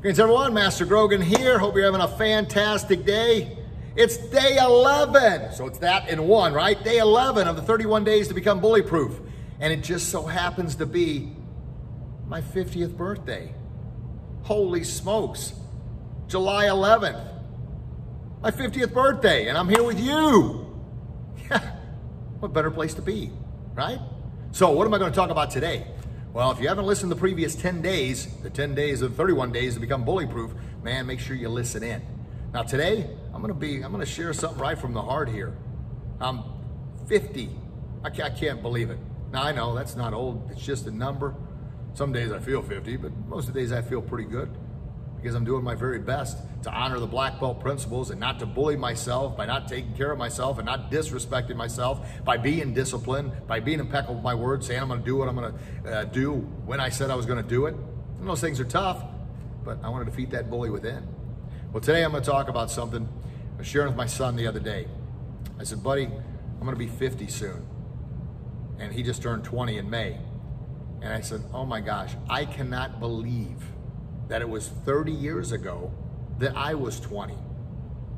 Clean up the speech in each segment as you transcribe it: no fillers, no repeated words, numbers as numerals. Greetings everyone, Master Grogan here. Hope you're having a fantastic day. It's day 11, so it's that in one, right? Day 11 of the 31 days to become bully proof. And it just so happens to be my 50th birthday. Holy smokes, July 11th, my 50th birthday, and I'm here with you. Yeah, what better place to be, right? So what am I gonna talk about today? Well, if you haven't listened to the previous 10 days, the 10 days of 31 days to become bully proof, man, make sure you listen in. Now today, I'm gonna share something right from the heart here. I'm 50. I can't believe it. Now I know that's not old, it's just a number. Some days I feel 50, but most of the days I feel pretty good because I'm doing my very best to honor the black belt principles and not to bully myself by not taking care of myself and not disrespecting myself, by being disciplined, by being impeccable with my word, saying I'm gonna do what I'm gonna do when I said I was gonna do it. And those things are tough, but I wanna defeat that bully within. Well, today I'm gonna talk about something I was sharing with my son the other day. I said, buddy, I'm gonna be 50 soon. And he just turned 20 in May. And I said, oh my gosh, I cannot believe that it was 30 years ago that I was 20.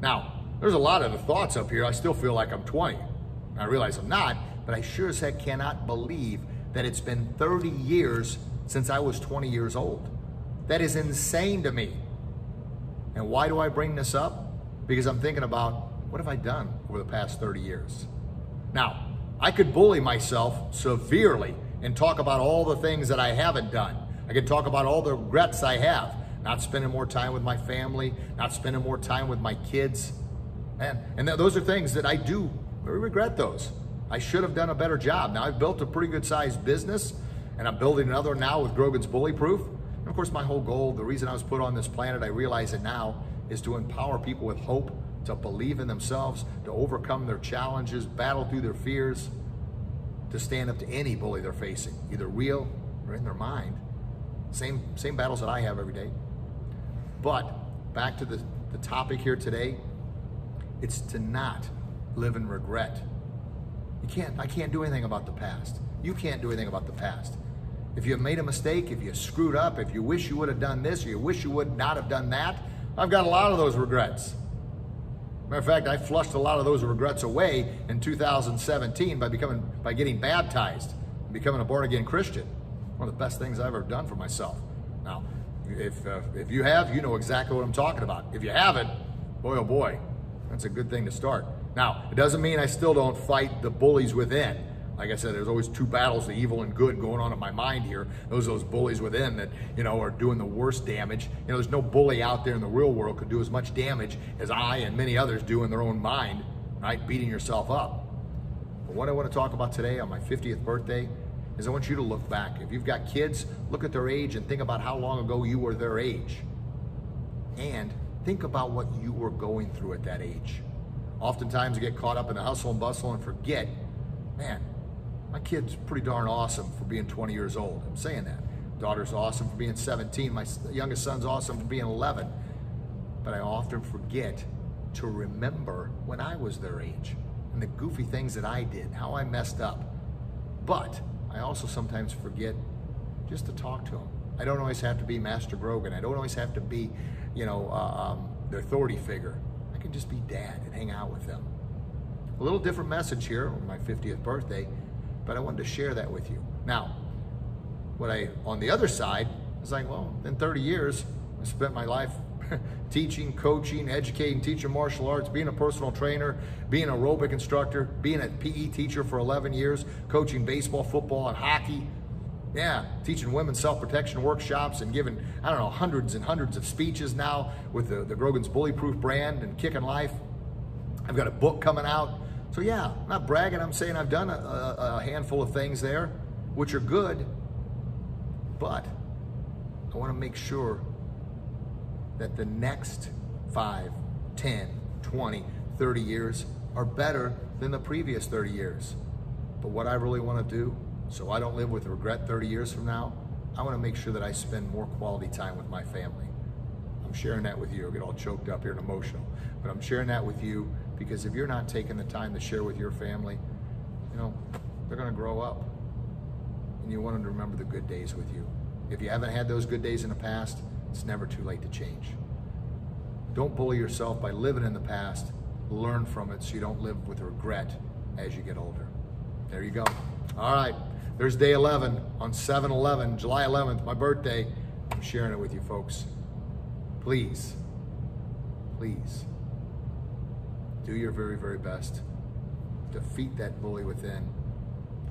Now, there's a lot of the thoughts up here. I still feel like I'm 20. I realize I'm not, but I sure as heck cannot believe that it's been 30 years since I was 20 years old. That is insane to me. And why do I bring this up? Because I'm thinking about, what have I done over the past 30 years? Now, I could bully myself severely and talk about all the things that I haven't done. I could talk about all the regrets I have, not spending more time with my family, not spending more time with my kids. And those are things that I do, I regret those. I should have done a better job. Now I've built a pretty good sized business and I'm building another now with Grogan's Bully Proof. And of course my whole goal, the reason I was put on this planet, I realize it now, is to empower people with hope, to believe in themselves, to overcome their challenges, battle through their fears, to stand up to any bully they're facing, either real or in their mind. Same battles that I have every day. But back to the topic here today, it's to not live in regret. I can't do anything about the past. You can't do anything about the past. If you made a mistake, if you screwed up, if you wish you would have done this, or you wish you would not have done that, I've got a lot of those regrets. Matter of fact, I flushed a lot of those regrets away in 2017 by getting baptized and becoming a born-again Christian. One of the best things I've ever done for myself. Now, if you have, you know exactly what I'm talking about. If you haven't, boy oh boy, that's a good thing to start. Now, it doesn't mean I still don't fight the bullies within. Like I said, there's always two battles, the evil and good, going on in my mind here. Those bullies within that, you know, are doing the worst damage. You know, there's no bully out there in the real world could do as much damage as I and many others do in their own mind, right? Beating yourself up. But what I want to talk about today on my 50th birthday is I want you to look back. If you've got kids, look at their age and think about how long ago you were their age. And think about what you were going through at that age. Oftentimes you get caught up in the hustle and bustle and forget, man, my kid's pretty darn awesome for being 20 years old. I'm saying that. Daughter's awesome for being 17. My youngest son's awesome for being 11. But I often forget to remember when I was their age and the goofy things that I did, how I messed up. But I also sometimes forget just to talk to them. I don't always have to be Master Grogan. I don't always have to be, you know, the authority figure. I can just be dad and hang out with them. A little different message here on my 50th birthday, but I wanted to share that with you. Now, on the other side, it's like, well, in 30 years, I spent my life teaching, coaching, educating, teaching martial arts, being a personal trainer, being an aerobic instructor, being a PE teacher for 11 years, coaching baseball, football, and hockey. Yeah, teaching women's self-protection workshops and giving, I don't know, hundreds and hundreds of speeches now with the Grogan's Bully Proof brand and Kickin' Life. I've got a book coming out. So yeah, I'm not bragging, I'm saying I've done a handful of things there, which are good, but I wanna make sure that the next 5, 10, 20, 30 years are better than the previous 30 years. But what I really wanna do, so I don't live with regret 30 years from now, I wanna make sure that I spend more quality time with my family. I'm sharing that with you. I get all choked up here and emotional, but I'm sharing that with you because if you're not taking the time to share with your family, you know, they're gonna grow up and you want them to remember the good days with you. If you haven't had those good days in the past, It's never too late to change. Don't bully yourself by living in the past. Learn from it so you don't live with regret as you get older. There you go. All right, there's day 11 on 7/11, July 11th, my birthday. I'm sharing it with you folks. Please, please do your very, very best. Defeat that bully within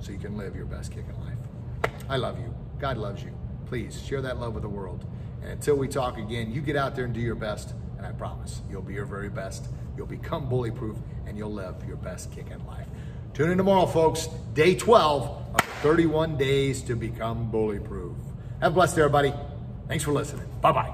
so you can live your best kickin' life. I love you. God loves you. Please share that love with the world. And until we talk again, you get out there and do your best, and I promise you'll be your very best. You'll become bully proof and you'll live your best kickin' life. Tune in tomorrow, folks. Day 12 of 31 days to become bully proof. Have a blessed day, everybody. Thanks for listening. Bye-bye.